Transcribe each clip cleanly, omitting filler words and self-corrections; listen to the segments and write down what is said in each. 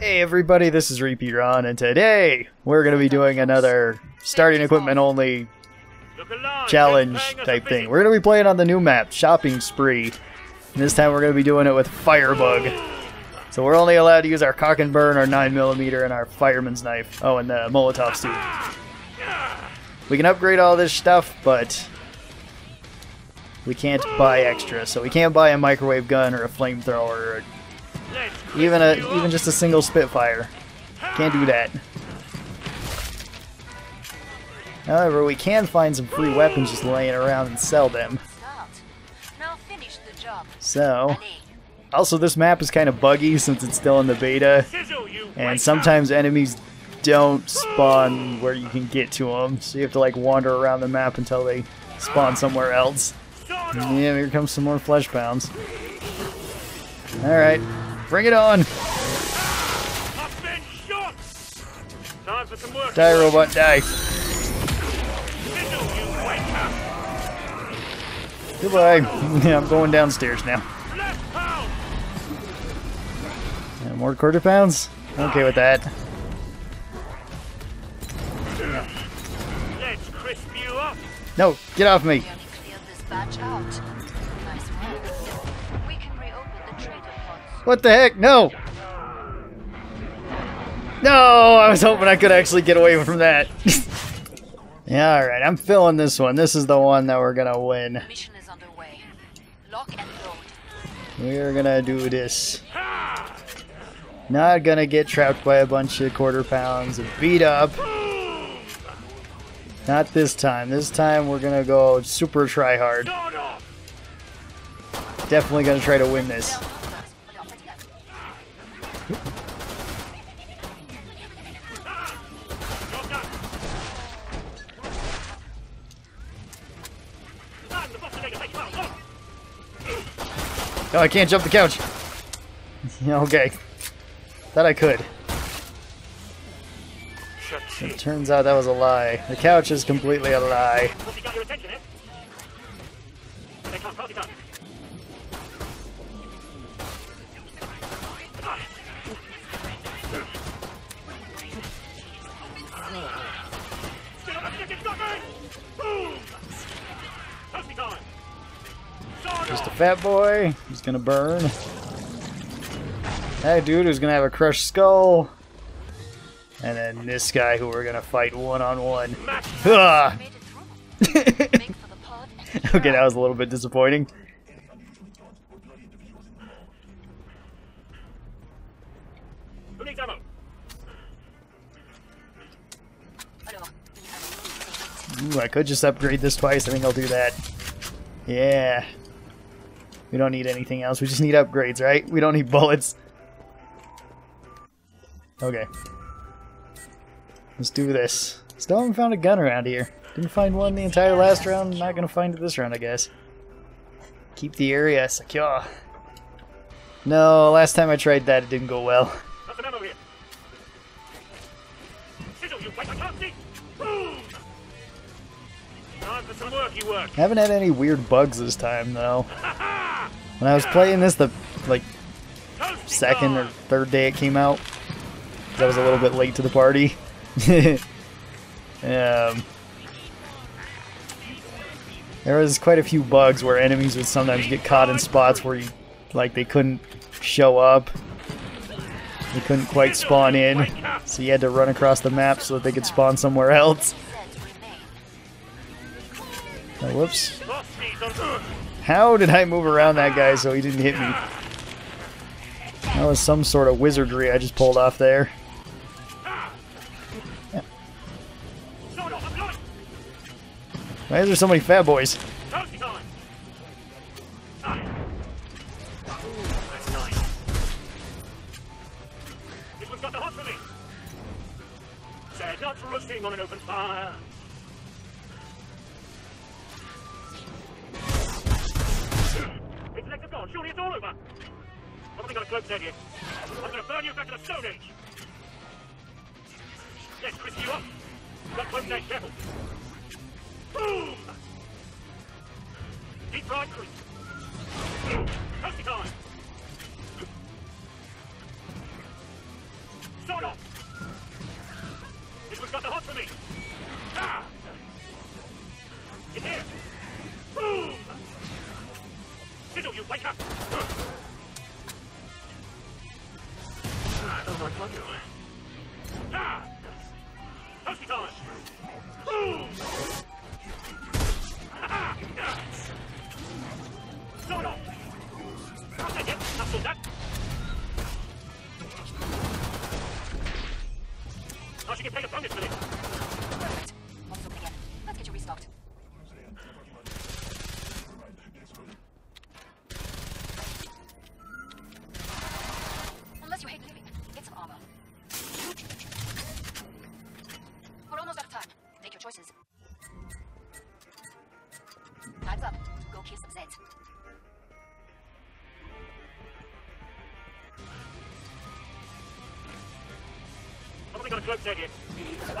Hey everybody, this is ReapeeRon, and today we're going to be doing another starting equipment only challenge type thing. We're going to be playing on the new map, Shopping Spree, and this time we're going to be doing it with Firebug. So we're only allowed to use our Caulk n' Burn, our 9mm, and our Fireman's Knife. Oh, and the Molotov too. We can upgrade all this stuff, but we can't buy extra, so we can't buy a microwave gun or a flamethrower or a Even just a single spitfire. Can't do that. However, we can find some free weapons just laying around and sell them. So, also this map is kind of buggy since it's still in the beta, and sometimes enemies don't spawn where you can get to them, so you have to like wander around the map until they spawn somewhere else. And yeah, here comes some more fleshbounds. Alright. Bring it on! Die, robot, die! Goodbye! Yeah, I'm going downstairs now. And more quarter pounds? Okay with that. Let's crisp you up. No! Get off me! What the heck? No! No! I was hoping I could actually get away from that. Yeah, alright, I'm filling this one. This is the one that we're gonna win. Mission is underway. Lock and load. We're gonna do this. Not gonna get trapped by a bunch of quarter pounds and beat up. Not this time. This time we're gonna go super try hard. Definitely gonna try to win this. Oh, I can't jump the couch. Okay. Thought I could. It turns out that was a lie. The couch is completely a lie. Just a fat boy who's gonna burn. That dude who's gonna have a crushed skull. And then this guy who we're gonna fight one-on-one. Okay, that was a little bit disappointing. Ooh, I could just upgrade this twice. I think I'll do that. Yeah. We don't need anything else. We just need upgrades, right? We don't need bullets. Okay. Let's do this. Still haven't found a gun around here. Didn't find one the entire last round. Not gonna find it this round, I guess. Keep the area secure. No, last time I tried that, it didn't go well. I haven't had any weird bugs this time, though. When I was playing this the, like, second or third day it came out, I was a little bit late to the party. There was quite a few bugs where enemies would sometimes get caught in spots where, you, like, they couldn't show up. They couldn't quite spawn in, so you had to run across the map so that they could spawn somewhere else. Oh, whoops. How did I move around that guy so he didn't hit me? That was some sort of wizardry I just pulled off there. Yeah. Why is there so many fat boys? On an open fire. Surely it's all over. I haven't got a cloak there yet. I'm going to burn you back to the Stone Age. Let's crisp you up. That won't make devil. Boom! Deep fried crisp. Toasty time. I'm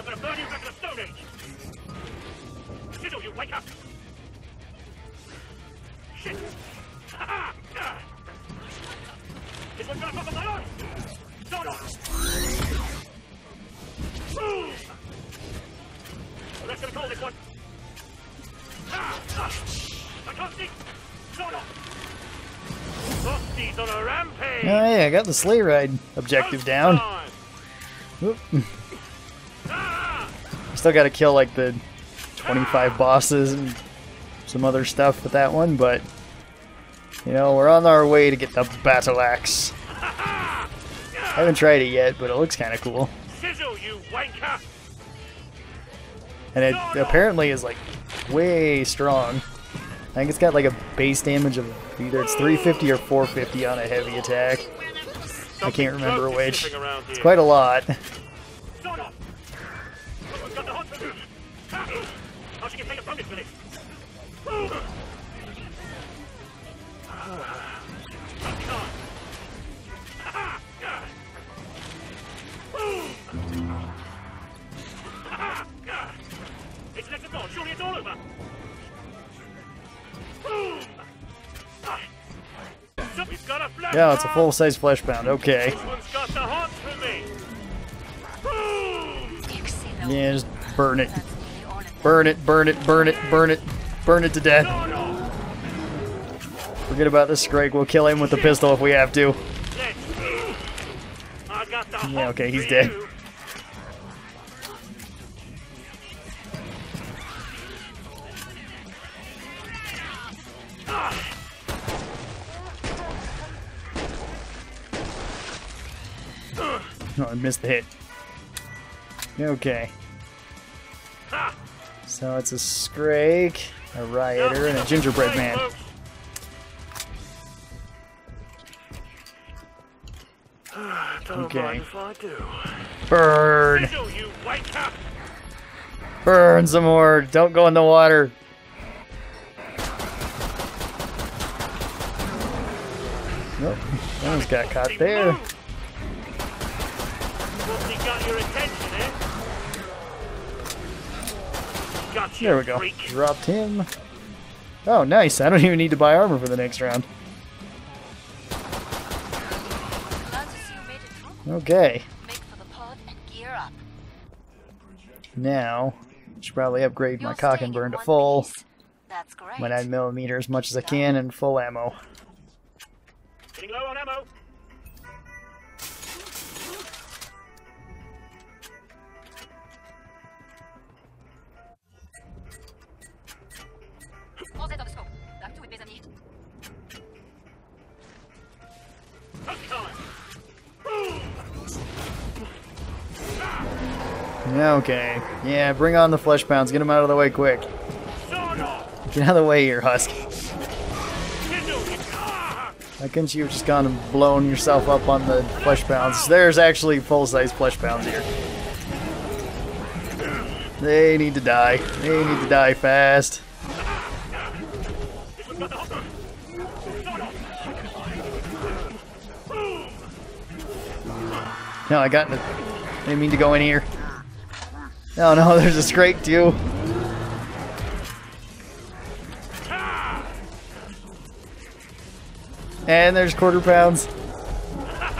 gonna burn you back to the Stone Age! Sizzle, you wake up! Shit! Ha ha! This one's gonna pop up my arm! Don't off! Boom! Let's control this one! Ha! I can't see! Don't off! Softies on a rampage! Oh yeah, I got the sleigh ride objective down. I still gotta kill like the 25 bosses and some other stuff with that one, but you know, we're on our way to get the battle axe. I haven't tried it yet, but it looks kinda cool. And it apparently is like way strong. I think it's got like a base damage of either it's 350 or 450 on a heavy attack. I can't remember which. It's quite a lot. Yeah, it's a full-size flesh pound. Okay. Yeah, just burn it. Burn it, burn it, burn it, burn it. Burn it to death. Forget about this scrake. We'll kill him with the pistol if we have to. Yeah, okay, he's dead. No, I missed the hit. Okay. So it's a scrake, a rioter, and a gingerbread man. Okay. Burn! Burn some more! Don't go in the water! Nope. That one's got caught there. Got your attention, eh? Gotcha, there we go. Freak. Dropped him. Oh, nice. I don't even need to buy armor for the next round. Okay. Make for the pod and gear up. Now, I should probably upgrade my Caulk n' Burn to full. That's great. My 9mm as much as I can and full ammo. Getting low on ammo. Okay, yeah, bring on the flesh pounds. Get them out of the way quick. Get out of the way here, Husk. Why couldn't you have just gone and blown yourself up on the flesh pounds? There's actually full-size flesh pounds here. They need to die. They need to die fast. No, I got in I didn't mean to go in here. Oh no, there's a scrake too. And there's quarter pounds.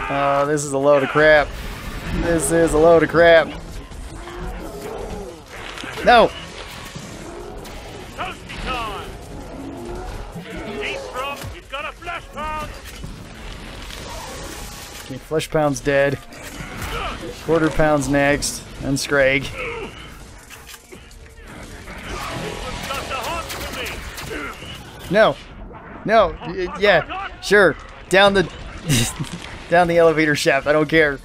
Oh, this is a load of crap. This is a load of crap. No! Okay, flesh pound's dead. Quarter pounds next, and Scrake. No, no, yeah, sure. Down the down the elevator shaft. I don't care.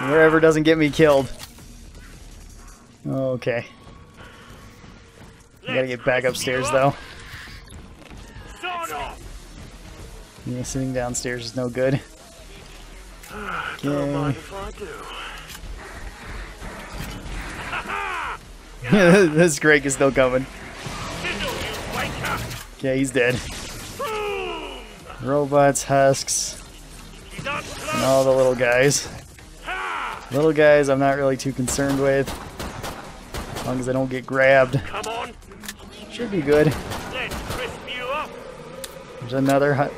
Wherever doesn't get me killed. Okay. I gotta get back upstairs though. Yeah, sitting downstairs is no good. Okay. This Greg is still coming. Okay, he's dead. Robots, husks, and all the little guys. Little guys I'm not really too concerned with. As long as I don't get grabbed. Should be good. There's another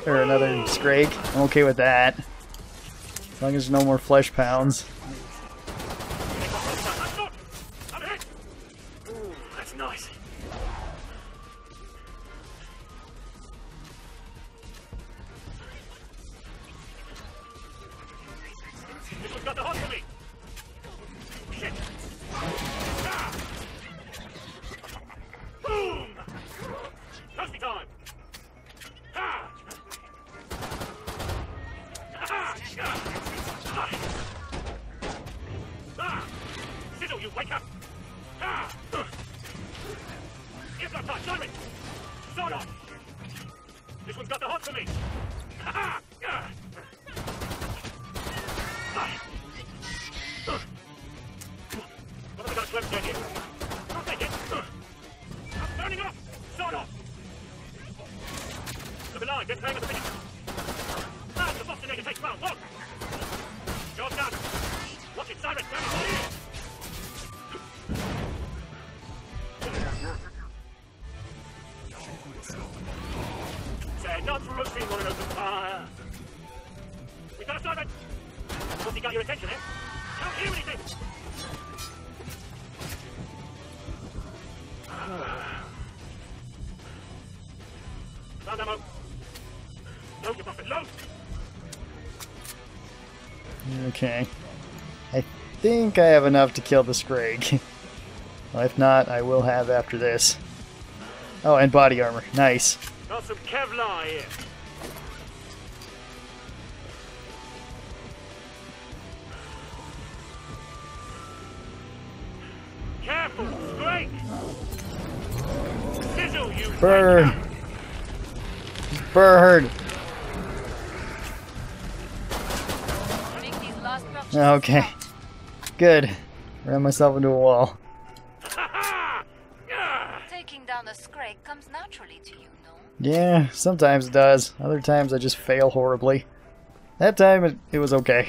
Scrake. I'm okay with that. As long as there's no more flesh pounds. Ooh, that's nice. This one's got the hot for me. What have I got swept down here? I'll take it. I'm burning off. Sawed off. Look alive, get paying with a minute. Ah, the Bostinator takes round. Look. Job done. Watch it, Siren. Down in the ear. Not roasting one another fire. We got a Simon. Once he got your attention, eh? Don't hear anything. Found ammo. Load your buffet. Load. Okay. I think I have enough to kill the Scrake. Well, if not, I will have after this. Oh, and body armor. Nice. Got some Kevlar here. Careful, Scrake! Sizzle, you bird! Bird! Okay. Good. Ran myself into a wall. Taking down a Scrake comes naturally to you. Yeah, sometimes it does. Other times I just fail horribly. That time it was okay.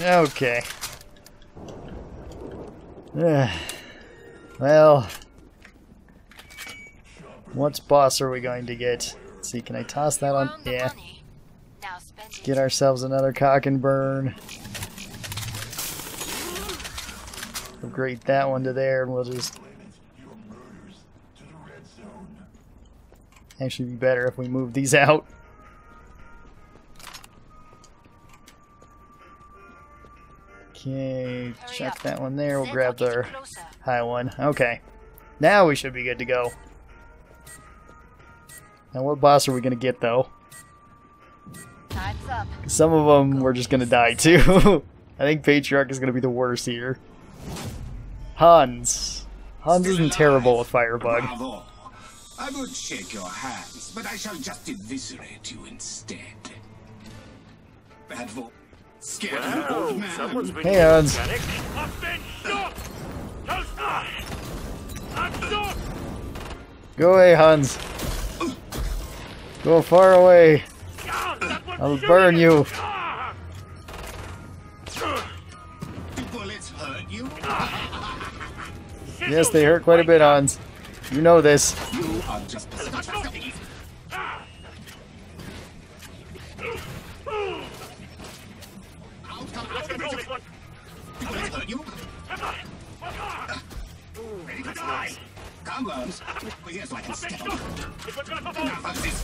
Okay. Well, what boss are we going to get? Let's see, can I toss that on? Yeah. Get ourselves another Caulk n' Burn. Upgrade that one to there, and we'll just... Actually, be better if we move these out. Okay, check that one there. We'll grab the high one. Okay, now we should be good to go. Now, what boss are we gonna get though? Some of them we're just gonna die to. I think Patriarch is gonna be the worst here. Hans. Hans isn't terrible with Firebug. I would shake your hands, but I shall just eviscerate you instead. Bad for scared old man. Hey, Hans. Go away, Hans. Go far away. I'll burn you. Do bullets hurt you? Yes, they hurt quite a bit, Hans. You know this. You are just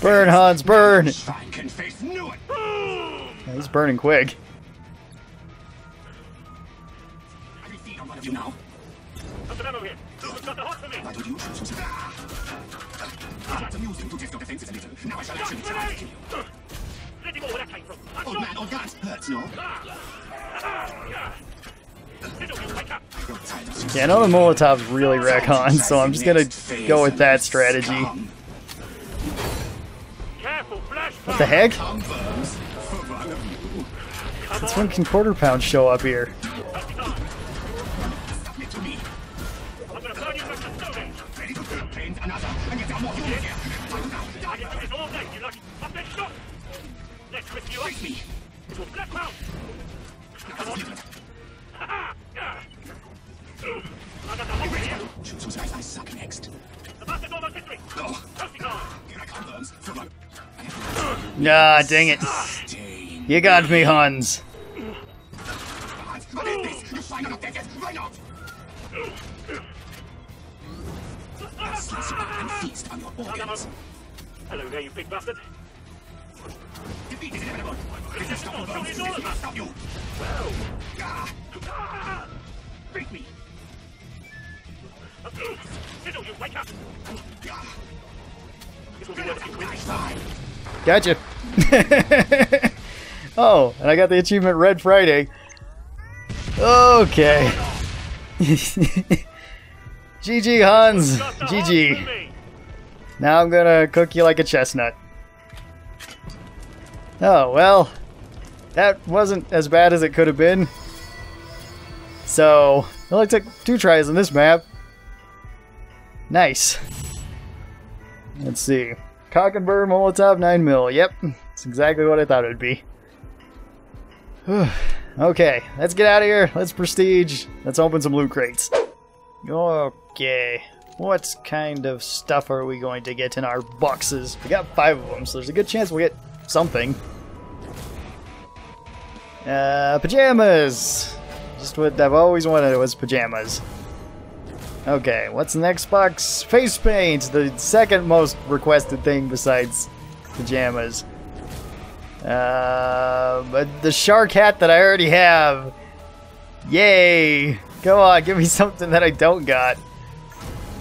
burn, Hans, burn. Yeah, he's burning quick. Old man, old guns hurts, no? Yeah, I know the Molotovs really wreck Hans, so I'm just gonna go with that strategy. What the heck? That's when can quarter pounds show up here. I suck next. Ah, dang it. You got me, Hans. Hello there, you big bastard. Beat me. Gotcha. Oh, and I got the achievement Red Friday. Okay. GG, Hans. GG. Now I'm gonna cook you like a chestnut. Oh, well. That wasn't as bad as it could have been. So, it only took 2 tries on this map. Nice. Let's see. Caulk n' Burn Molotov 9mm. Yep, that's exactly what I thought it would be. Okay, let's get out of here. Let's prestige. Let's open some loot crates. Okay, what kind of stuff are we going to get in our boxes? We got 5 of them, so there's a good chance we'll get something. Pajamas! Just what I've always wanted was pajamas. Okay, what's the next box? Face paint, the second most requested thing besides pajamas. But the shark hat that I already have. Yay! Come on, give me something that I don't got.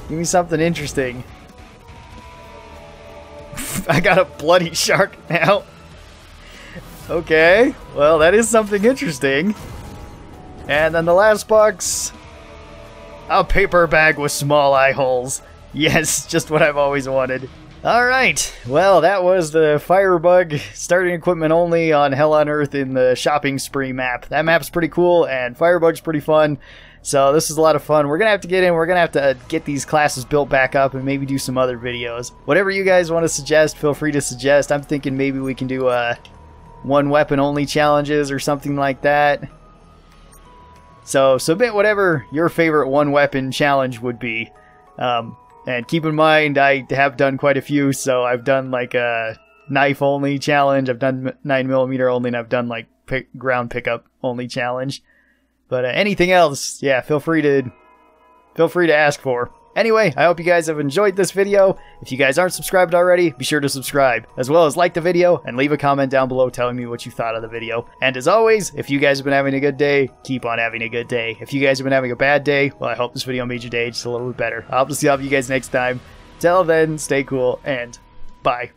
Give me something interesting. I got a bloody shark now. Okay, well that is something interesting. And then the last box... a paper bag with small eye holes. Yes, just what I've always wanted. Alright, well that was the Firebug starting equipment only on Hell on Earth in the Shopping Spree map. That map's pretty cool and Firebug's pretty fun. So this is a lot of fun. We're gonna have to get in, we're gonna have to get these classes built back up and maybe do some other videos. Whatever you guys want to suggest, feel free to suggest. I'm thinking maybe we can do one weapon only challenges or something like that. So submit whatever your favorite one weapon challenge would be. And keep in mind, I have done quite a few. So I've done like a knife only challenge, I've done 9mm only, and I've done like ground pickup only challenge. But anything else, yeah, feel free to ask for. Anyway, I hope you guys have enjoyed this video. If you guys aren't subscribed already, be sure to subscribe, as well as like the video and leave a comment down below telling me what you thought of the video. And as always, if you guys have been having a good day, keep on having a good day. If you guys have been having a bad day, well, I hope this video made your day just a little bit better. I hope to see all of you guys next time. Till then, stay cool and bye.